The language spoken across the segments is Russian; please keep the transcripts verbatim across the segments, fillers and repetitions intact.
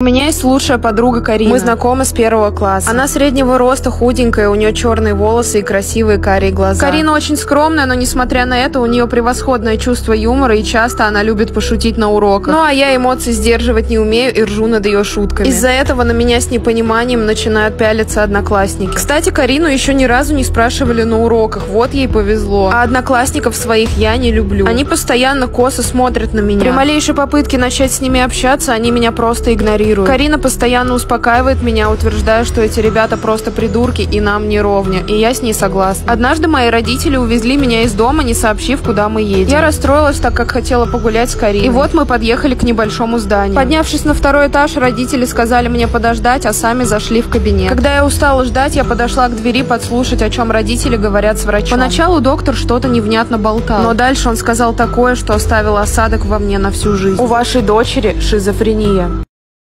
У меня есть лучшая подруга Карина. Мы знакомы с первого класса. Она среднего роста, худенькая, у нее черные волосы и красивые карие глаза. Карина очень скромная, но несмотря на это, у нее превосходное чувство юмора и часто она любит пошутить на уроках. Ну а я эмоции сдерживать не умею и ржу над ее шутками. Из-за этого на меня с непониманием начинают пялиться одноклассники. Кстати, Карину еще ни разу не спрашивали на уроках, вот ей повезло. А одноклассников своих я не люблю. Они постоянно косо смотрят на меня. При малейшей попытке начать с ними общаться, они меня просто игнорируют. Карина постоянно успокаивает меня, утверждая, что эти ребята просто придурки и нам не ровня, и я с ней согласна. Однажды мои родители увезли меня из дома, не сообщив, куда мы едем. Я расстроилась, так как хотела погулять с Кариной. И вот мы подъехали к небольшому зданию. Поднявшись на второй этаж, родители сказали мне подождать, а сами зашли в кабинет. Когда я устала ждать, я подошла к двери подслушать, о чем родители говорят с врачом. Поначалу доктор что-то невнятно болтал, но дальше он сказал такое, что оставил осадок во мне на всю жизнь. У вашей дочери шизофрения.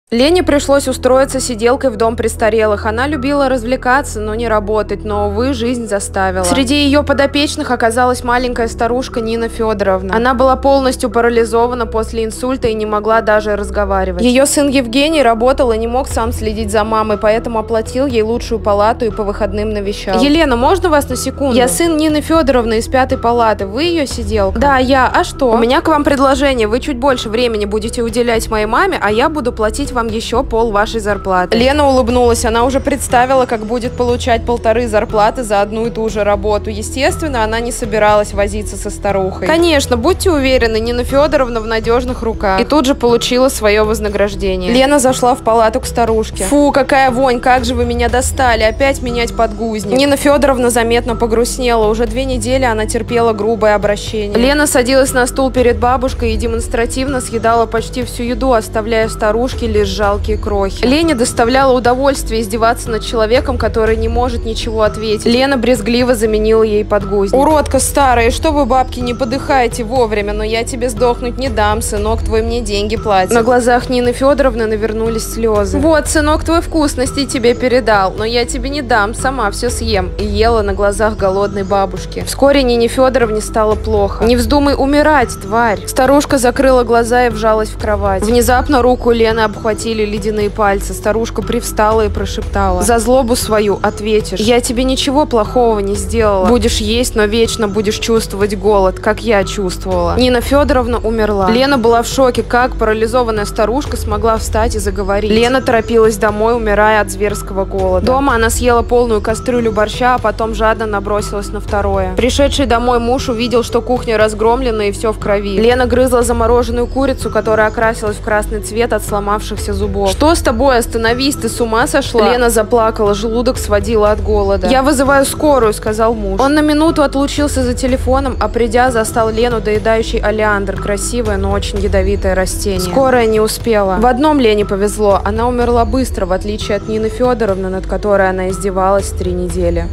Лене пришлось устроиться сиделкой в дом престарелых. Она любила развлекаться, но не работать, но, увы, жизнь заставила. Среди ее подопечных оказалась маленькая старушка Нина Федоровна. Она была полностью парализована после инсульта и не могла даже разговаривать. Ее сын Евгений работал и не мог сам следить за мамой, поэтому оплатил ей лучшую палату и по выходным навещал. Елена, можно вас на секунду? Я сын Нины Федоровны из пятой палаты. Вы ее сиделка? Да, я. А что? У меня к вам предложение. Вы чуть больше времени будете уделять моей маме, а я буду платить вам вам еще пол вашей зарплаты. Лена улыбнулась, она уже представила, как будет получать полторы зарплаты за одну и ту же работу. Естественно, она не собиралась возиться со старухой. Конечно, будьте уверены, Нина Федоровна в надежных руках. И тут же получила свое вознаграждение. Лена зашла в палату к старушке. Фу, какая вонь, как же вы меня достали, опять менять подгузник. Нина Федоровна заметно погрустнела, уже две недели она терпела грубое обращение. Лена садилась на стул перед бабушкой и демонстративно съедала почти всю еду, оставляя старушке лежать жалкие крохи. Лене доставляло удовольствие издеваться над человеком, который не может ничего ответить. Лена брезгливо заменила ей подгузник. Уродка старая, что вы, бабки, не подыхаете вовремя, но я тебе сдохнуть не дам, сынок твой мне деньги платит. На глазах Нины Федоровны навернулись слезы. Вот, сынок твой вкусности тебе передал, но я тебе не дам, сама все съем. И ела на глазах голодной бабушки. Вскоре Нине Федоровне стало плохо. Не вздумай умирать, тварь. Старушка закрыла глаза и вжалась в кровать. Внезапно руку Лены обхватила ледяные пальцы. Старушка привстала и прошептала. За злобу свою ответишь. Я тебе ничего плохого не сделала. Будешь есть, но вечно будешь чувствовать голод, как я чувствовала. Нина Федоровна умерла. Лена была в шоке, как парализованная старушка смогла встать и заговорить. Лена торопилась домой, умирая от зверского голода. Дома она съела полную кастрюлю борща, а потом жадно набросилась на второе. Пришедший домой муж увидел, что кухня разгромлена и все в крови. Лена грызла замороженную курицу, которая окрасилась в красный цвет от сломавшихся зубов. Что с тобой? Остановись, ты с ума сошла? Лена заплакала, желудок сводила от голода. Я вызываю скорую, сказал муж. Он на минуту отлучился за телефоном, а придя, застал Лену, доедающей олеандр, красивое, но очень ядовитое растение. Скорая не успела. В одном Лене повезло, она умерла быстро, в отличие от Нины Федоровны, над которой она издевалась три недели.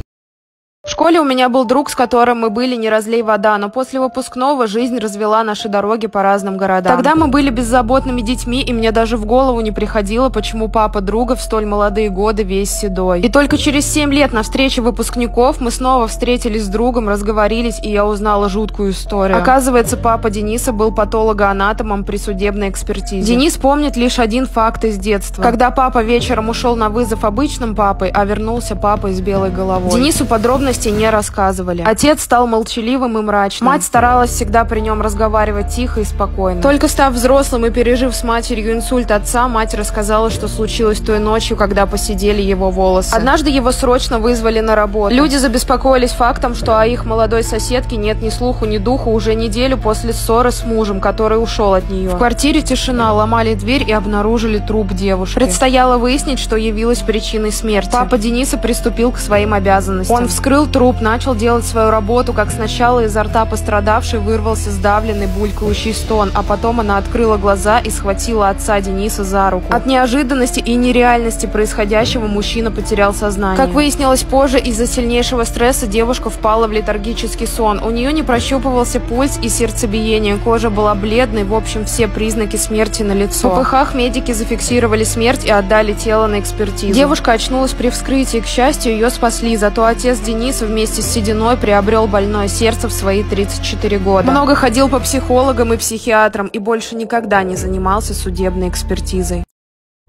В школе у меня был друг, с которым мы были не разлей вода, но после выпускного жизнь развела наши дороги по разным городам. Тогда мы были беззаботными детьми, и мне даже в голову не приходило, почему папа друга в столь молодые годы весь седой. И только через семь лет на встрече выпускников мы снова встретились с другом, разговорились, и я узнала жуткую историю. Оказывается, папа Дениса был патологоанатомом при судебной экспертизе. Денис помнит лишь один факт из детства. Когда папа вечером ушел на вызов обычным папой, а вернулся папой с белой головой. Денису подробно не рассказывали. Отец стал молчаливым и мрачным. Мать старалась всегда при нем разговаривать тихо и спокойно. Только став взрослым и пережив с матерью инсульт отца, мать рассказала, что случилось той ночью, когда посидели его волосы. Однажды его срочно вызвали на работу. Люди забеспокоились фактом, что о их молодой соседке нет ни слуху, ни духу уже неделю после ссоры с мужем, который ушел от нее. В квартире тишина, ломали дверь и обнаружили труп девушки. Предстояло выяснить, что явилось причиной смерти. Папа Дениса приступил к своим обязанностям. Он вскрыл труп, начал делать свою работу, как сначала изо рта пострадавшей вырвался сдавленный булькающий стон, а потом она открыла глаза и схватила отца Дениса за руку. От неожиданности и нереальности происходящего мужчина потерял сознание. Как выяснилось позже, из-за сильнейшего стресса девушка впала в летаргический сон. У нее не прощупывался пульс и сердцебиение, кожа была бледной, в общем, все признаки смерти налицо. В ППХ медики зафиксировали смерть и отдали тело на экспертизу. Девушка очнулась при вскрытии, к счастью, ее спасли, зато отец Денис вместе с сединой приобрел больное сердце в свои тридцать четыре года. Много ходил по психологам и психиатрам и больше никогда не занимался судебной экспертизой.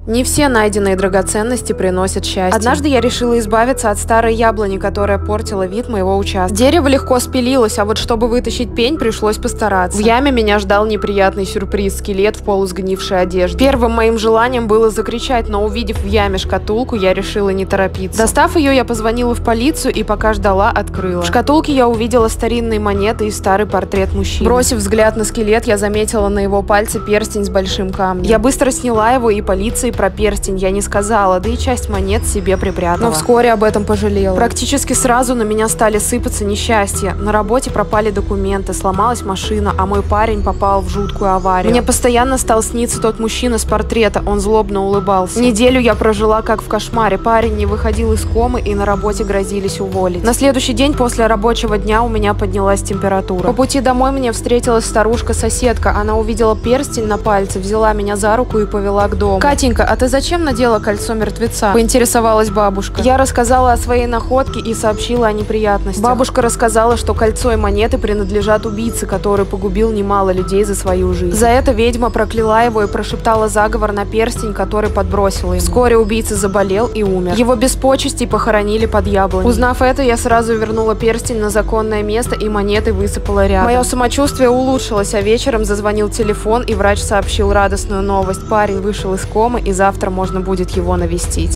Не все найденные драгоценности приносят счастье. Однажды я решила избавиться от старой яблони, которая портила вид моего участка. Дерево легко спилилось, а вот чтобы вытащить пень, пришлось постараться. В яме меня ждал неприятный сюрприз – скелет в полусгнившей одежде. Первым моим желанием было закричать, но увидев в яме шкатулку, я решила не торопиться. Достав ее, я позвонила в полицию и пока ждала, открыла. В шкатулке я увидела старинные монеты и старый портрет мужчины. Бросив взгляд на скелет, я заметила на его пальце перстень с большим камнем. Я быстро сняла его, и полиции про перстень я не сказала, да и часть монет себе припрятала. Но вскоре об этом пожалела. Практически сразу на меня стали сыпаться несчастья. На работе пропали документы, сломалась машина, а мой парень попал в жуткую аварию. Мне постоянно стал сниться тот мужчина с портрета, он злобно улыбался. Неделю я прожила как в кошмаре, парень не выходил из комы и на работе грозились уволить. На следующий день после рабочего дня у меня поднялась температура. По пути домой мне встретилась старушка-соседка, она увидела перстень на пальце, взяла меня за руку и повела к дому. «Катенька, а ты зачем надела кольцо мертвеца?» – поинтересовалась бабушка. Я рассказала о своей находке и сообщила о неприятностях. Бабушка рассказала, что кольцо и монеты принадлежат убийце, который погубил немало людей за свою жизнь. За это ведьма прокляла его и прошептала заговор на перстень, который подбросила ему. Вскоре убийца заболел и умер. Его без почестей похоронили под яблоней. Узнав это, я сразу вернула перстень на законное место и монеты высыпала рядом. Мое самочувствие улучшилось, а вечером зазвонил телефон, и врач сообщил радостную новость. Парень вышел из комы, и завтра можно будет его навестить.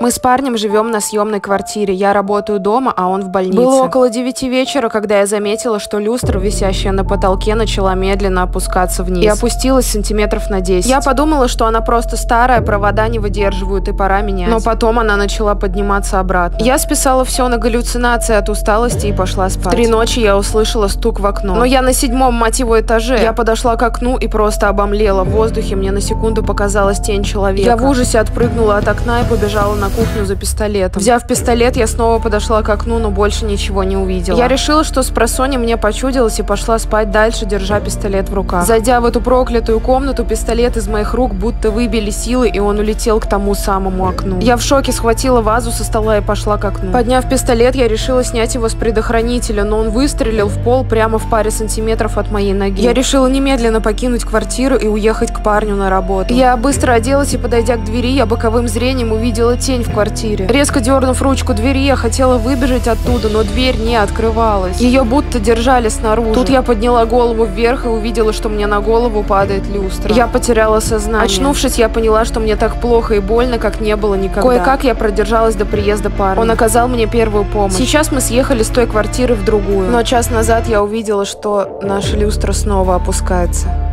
Мы с парнем живем на съемной квартире. Я работаю дома, а он в больнице. Было около девяти вечера, когда я заметила, что люстра, висящая на потолке, начала медленно опускаться вниз. И опустилась сантиметров на десять. Я подумала, что она просто старая, провода не выдерживают и пора менять. Но потом она начала подниматься обратно. Я списала все на галлюцинации от усталости и пошла спать. В три ночи я услышала стук в окно. Но я на седьмом, мать его, этаже. Я подошла к окну и просто обомлела. В воздухе мне на секунду показалась тень человека. Я в ужасе отпрыгнула от окна и побежала на кухню за пистолетом. Взяв пистолет, я снова подошла к окну, но больше ничего не увидела. Я решила, что спросонья мне почудилось, и пошла спать дальше, держа пистолет в руках. Зайдя в эту проклятую комнату, пистолет из моих рук будто выбили силы, и он улетел к тому самому окну. Я в шоке схватила вазу со стола и пошла к окну. Подняв пистолет, я решила снять его с предохранителя, но он выстрелил в пол прямо в паре сантиметров от моей ноги. Я решила немедленно покинуть квартиру и уехать к парню на работу. Я быстро оделась и, подойдя к двери, я боковым зрением увидела тень в квартире. Резко дернув ручку двери, я хотела выбежать оттуда, но дверь не открывалась. Ее будто держали снаружи. Тут я подняла голову вверх и увидела, что мне на голову падает люстра. Я потеряла сознание. Очнувшись, я поняла, что мне так плохо и больно, как не было никогда. Кое-как я продержалась до приезда парня. Он оказал мне первую помощь. Сейчас мы съехали с той квартиры в другую. Но час назад я увидела, что наша люстра снова опускается.